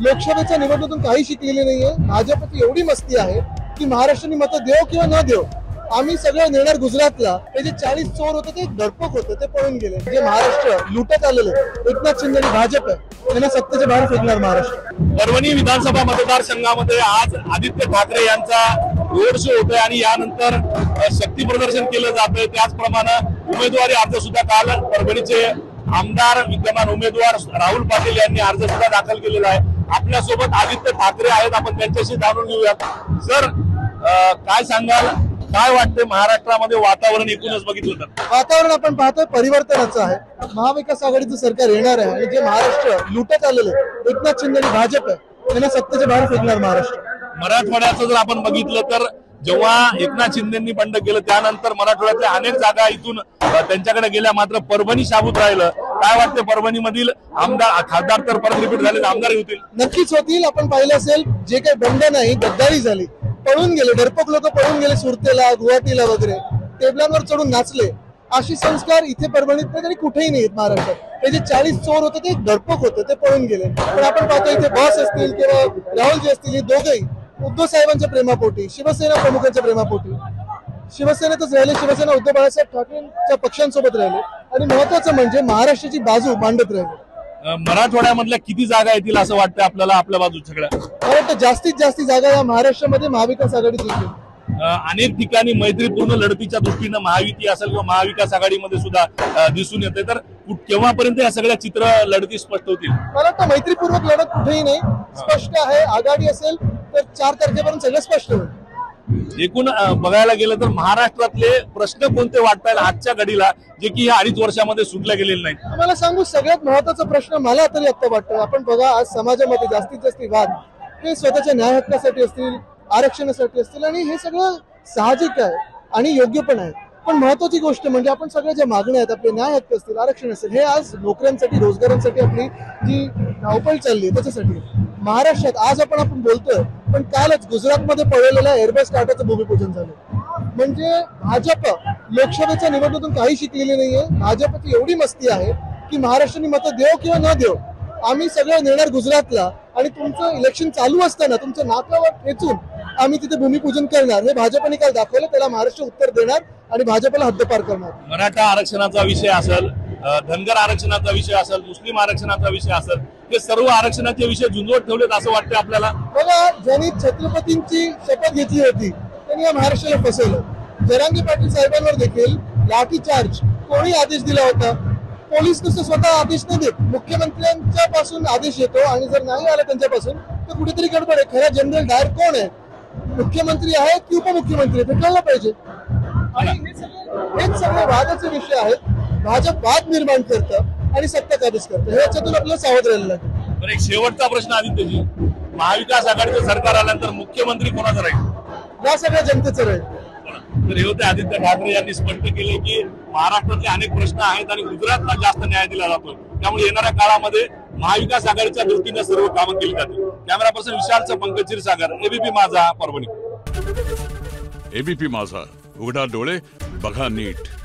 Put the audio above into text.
लोकसभेच्या निवडणुकीतून काही शिकलेले नाहीये। भाजपची एवढी मस्ती आहे की महाराष्ट्राने मत देव किंवा न देव आम्ही सगळे नेणार गुजरातला। ते जे 40 चोर होते ते धडपक होते, ते पळून गेले। जे महाराष्ट्र लुटत आलेले एकनाथ शिंदे आणि भाजप त्यांना सत्तेच्या बाहेर फेकणार महाराष्ट्र। परभणी विधानसभा मतदारसंघामध्ये आज आदित्य ठाकरे यांचा रोड शो होतोय आणि यानंतर शक्ती प्रदर्शन केलं जातंय। त्याचप्रमाणे उमेदवारी अर्ज सुद्धा काल परभणीचे आमदार विद्यमान उमेदवार राहुल पाटील यांनी अर्ज सुद्धा दाखल केलेला आहे। आपल्या सोबत आदित्य ठाकरे आहेत, आपण त्यांच्याशी जाणून घेऊयात। सर काय सांगाल, काय वाटते महाराष्ट्रामध्ये वातावरण? एकूणच बघितलं तर वातावरण आपण पाहतोय परिवर्तनाचं आहे। महाविकास आघाडीचं सरकार येणार आहे आणि जे महाराष्ट्र लुटत आलेले एकनाथ शिंदे आणि भाजप त्यांना सत्तेच्या बाहेर फेकणार महाराष्ट्र। मराठवाड्याचं जर आपण बघितलं तर जेव्हा एकनाथ शिंदेंनी बंड केलं त्यानंतर मराठवाड्यातल्या अनेक जागा इथून त्यांच्याकडे गेल्या, मात्र परभणी शाबूत राहिलं। काय वाटतं, परभणीमधील आमदार खासदार तर परत रिपीट झाले, आमदार होतील? नक्कीच होतील। आपण पाहिलं असेल जे काही बंड नाही, गद्दारी झाली, पळून गेले डरपोक लोक, पळून गेले सुरतेला, गुवाहाटीला वगैरे, टेबलांवर चढून नाचले। अशी संस्कार इथे परभणीत नाही आणि कुठेही नाहीत महाराष्ट्रात। ते जे 40 चोर होते ते डरपोक होते, ते पळून गेले। पण आपण पाहतो इथे बॉस असतील किंवा राहुलजी असतील, हे दोघेही उद्धव साहेबांच्या प्रेमापोटी, शिवसेना प्रमुखांच्या प्रेमापोटी शिवसेनेतच राहिले। शिवसेना उद्धव बाळासाहेब ठाकरेंच्या पक्षांसोबत राहिले आणि महत्वाचं म्हणजे महाराष्ट्राची बाजू मांडत राहिले। मराठवाड्यामधल्या किती जागा येतील असं वाटतं आपल्याला? आपल्या बाजूत सगळ्या मला वाटतं जास्तीत जास्त जागा या महाराष्ट्रामध्ये महाविकास आघाडी जिंकेल। अनेक ठिकाणी मैत्रीपूर्ण लढतीच्या दृष्टीनं महायुति असेल किंवा महाविकास आघाडीमध्ये सुद्धा दिसून येते। तर केव्हापर्यंत या सगळ्या चित्र लढती स्पष्ट होतील? मला वाटतं मैत्रीपूर्वक लढत कुठेही नाही, स्पष्ट आहे। आघाडी असेल तर 4 तारखेपर्यंत सगळं स्पष्ट होईल। एकूण बघायला गेलं तर महाराष्ट्रातले प्रश्न कोणते वाटतात आजच्या घडीला, जे की ह्या 2.5 वर्षामध्ये सुटले गेलेले नाही? मला सांगू, सगळ्यात महत्वाचा प्रश्न मला तरी आता वाटतो, आपण बघा आज समाजामध्ये जास्तीत जास्त वाद हे स्वतःच्या न्याय हक्कासाठी असतील, आरक्षणासाठी असतील आणि हे सगळं साहजिक आहे आणि योग्य पण आहे। पण महत्वाची गोष्ट म्हणजे आपण सगळ्या ज्या मागण्या आहेत, आपले न्याय हक्क असतील, आरक्षण असेल, हे आज नोकऱ्यांसाठी, रोजगारांसाठी आपली जी धावपळ चालली आहे त्याच्यासाठी महाराष्ट्रात आज आपण बोलतोय। पण कालच गुजरातमध्ये पळवलेल्या एअरबेस टाटाचं भूमिपूजन झालं। म्हणजे भाजप लोकसभेच्या निवडणुकीतून काही शिकलेली नाहीये। भाजपची एवढी मस्ती आहे की महाराष्ट्राने मत देव किंवा न देव आम्ही सगळे नेणार गुजरातला आणि तुमचं इलेक्शन चालू असताना तुमचं नाकावर ठेचून आम्ही तिथे भूमिपूजन करणार, हे भाजपने काल दाखवलं। त्याला महाराष्ट्र उत्तर देणार आणि भाजपला हद्दपार करणार। मराठा आरक्षणाचा विषय असेल, धनगर आरक्षणाचा विषय असेल, मुस्लिम आरक्षणाचा विषय असेल, हे सर्व आरक्षणाचे विषय झुंजवत ठेवलेत असं वाटतं आपल्याला? बघा, ज्यांनी छत्रपतींची शपथ घेतली होती त्यांनी या महाराष्ट्राला फसवलं। जरांगे पाटील साहेबांवर देखील लाठीचार्ज कोणी आदेश दिला होता? पोलीस नुसतं स्वतः आदेश न देत मुख्यमंत्र्यांच्या पासून आदेश येतो आणि जर नाही आला त्यांच्यापासून तर कुठेतरी गडबड आहे। खऱ्या जनरल डायर कोण आहे, मुख्यमंत्री आहेत की उपमुख्यमंत्री आहेत, हे कळलं पाहिजे। आणि हेच सगळे वादाचे विषय आहेत। भाजप वाद निर्माण करतं आणि सत्ता काबीज करतं, ह्याच्यातून आपल्याला सावध राहायला लागतं। बरं, एक शेवटचा प्रश्न आदित्यजी, महाविकास आघाडीचं सरकार आल्यानंतर मुख्यमंत्री कोणाचा राहील? या सगळ्या जनतेचं राहील। तर हे होते आदित्य ठाकरे यांनी स्पष्ट केले की महाराष्ट्रातले अनेक प्रश्न आहेत आणि गुजरातला जास्त न्याय दिला जातो, त्यामुळे येणाऱ्या काळामध्ये महाविकास आघाडीच्या दृष्टीने सर्व कामं केली जातील। Camera person Vishal पंकजीर Sagar, ABP Majha, Parbhani. ABP माझा, उघडा डोळे बघा नीट।